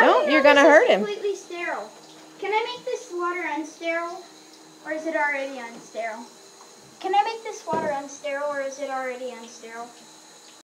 Don't, you're gonna hurt him. Completely sterile. Can I make this water unsterile, or is it already unsterile? Can I make this water unsterile, or is it already unsterile?